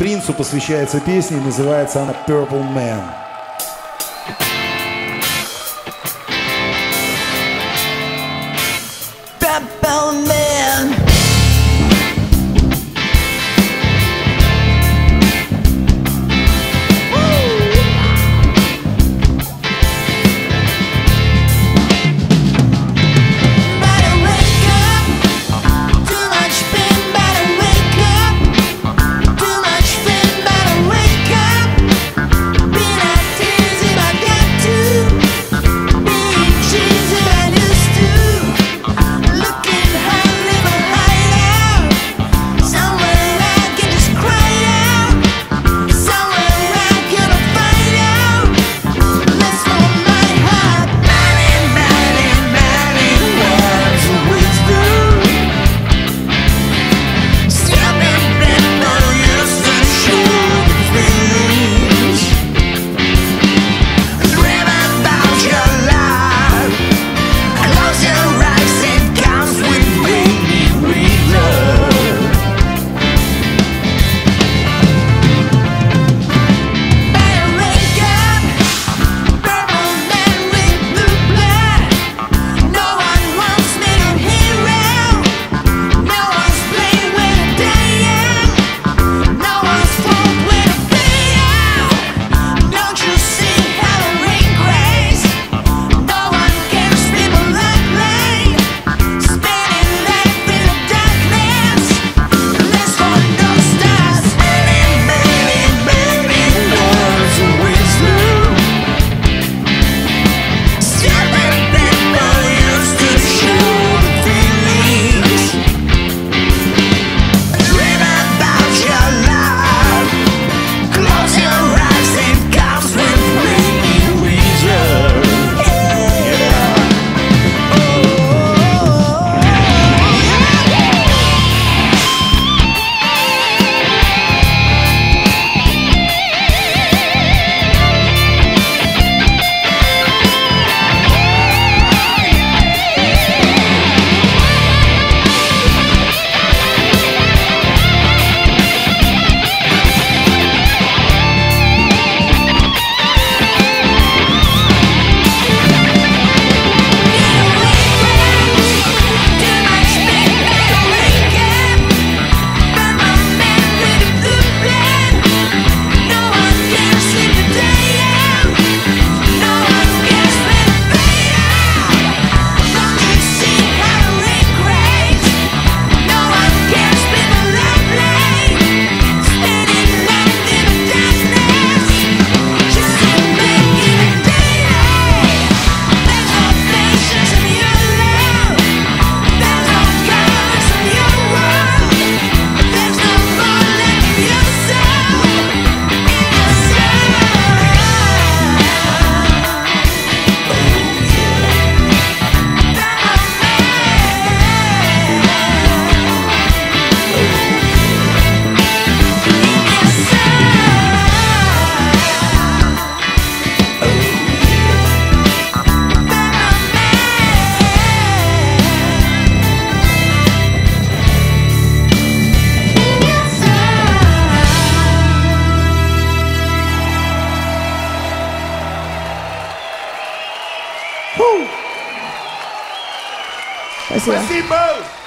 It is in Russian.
Принцу посвящается песня, и называется она «Purple Man». Purple Man. Спасибо.